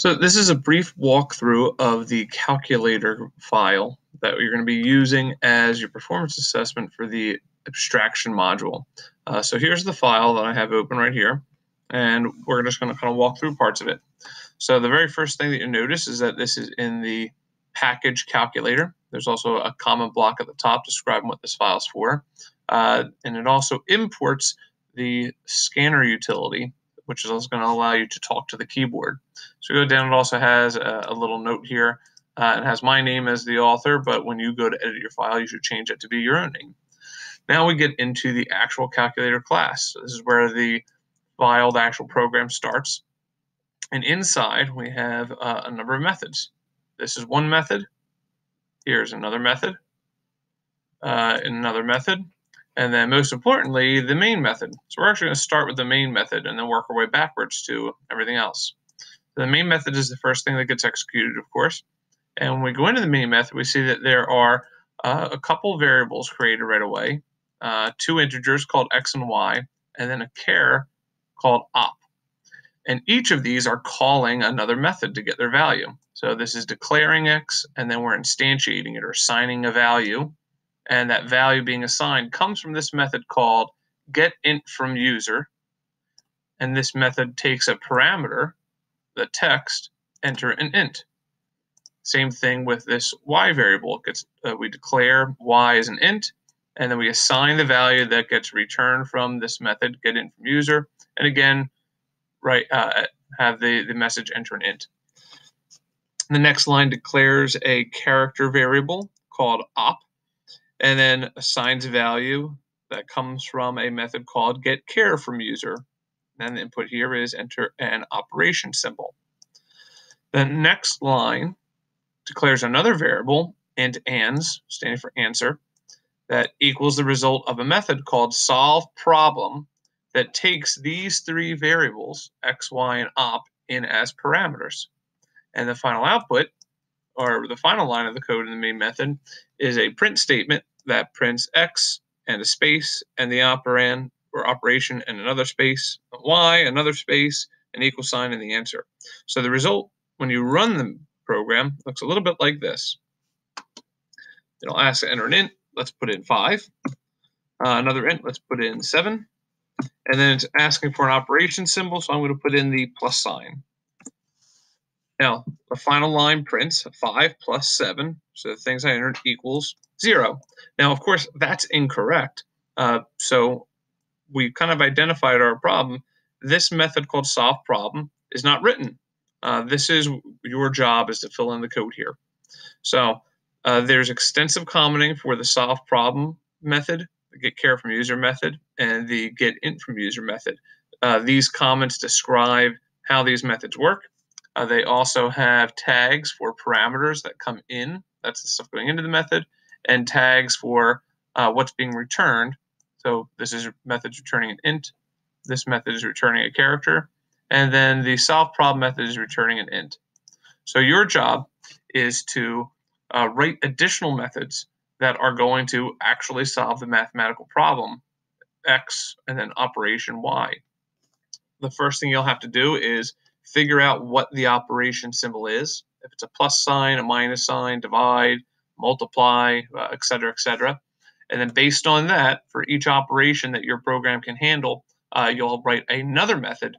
So this is a brief walkthrough of the calculator file that you're going to be using as your performance assessment for the abstraction module. So here's the file that I have open right here, and we're just going to kind of walk through parts of it. So the very first thing that you notice is that this is in the package calculator. There's also a comment block at the top describing what this file is for. And it also imports the scanner utility, which is going to allow you to talk to the keyboard. So go down, it also has a little note here. It has my name as the author, but when you go to edit your file, you should change it to be your own name. Now we get into the actual calculator class. So this is where the file, the actual program starts. And inside, we have a number of methods. This is one method. Here's another method. Another method. And then most importantly, the main method. So we're actually going to start with the main method and then work our way backwards to everything else. So the main method is the first thing that gets executed, of course. And when we go into the main method, we see that there are a couple variables created right away, two integers called x and y, and then a care called op. And each of these are calling another method to get their value. So this is declaring x, and then we're instantiating it or assigning a value. And that value being assigned comes from this method called getIntFromUser. And this method takes a parameter, the text, enter an int. Same thing with this y variable. It gets, we declare y as an int, and then we assign the value that gets returned from this method getIntFromUser. And again, have the message enter an int. The next line declares a character variable called op, and then assigns value that comes from a method called getCareFromUser. And the input here is enter an operation symbol. The next line declares another variable, int ans, standing for answer, that equals the result of a method called solveProblem that takes these three variables, x, y, and op, in as parameters. And the final output, or the final line of the code in the main method, is a print statement that prints x and a space and the operand or operation and another space, y, another space, an equal sign, and the answer. So the result, when you run the program, looks a little bit like this. It'll ask to enter an int. Let's put in 5. Another int. Let's put in 7. And then it's asking for an operation symbol, so I'm going to put in the plus sign. Now, the final line prints 5 plus 7, so the things I entered equals 0. Now, of course, that's incorrect. So we kind of identified our problem. This method called solveProblem is not written. This is your job, is to fill in the code here. So there's extensive commenting for the solveProblem method, the getCareFromUser method, and the getIntFromUser method. These comments describe how these methods work. They also have tags for parameters that come in, that's the stuff going into the method, and tags for what's being returned. So this is method's returning an int, this method is returning a character, and then the solveProblem method is returning an int. So your job is to write additional methods that are going to actually solve the mathematical problem, x, and then operation y. The first thing you'll have to do is figure out what the operation symbol is. If it's a plus sign, a minus sign, divide, multiply, et cetera, et cetera. And then based on that, for each operation that your program can handle, you'll write another method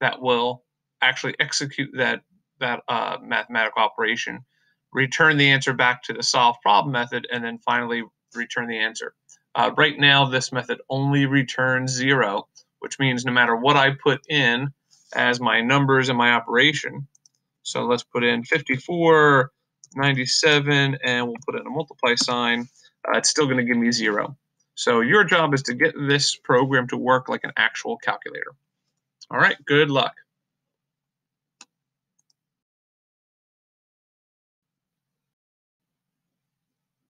that will actually execute that mathematical operation, return the answer back to the solveProblem method, and then finally return the answer. Right now, this method only returns 0, which means no matter what I put in as my numbers in my operation. So let's put in 54, 97, and we'll put in a multiply sign. It's still going to give me 0. So your job is to get this program to work like an actual calculator. All right, good luck.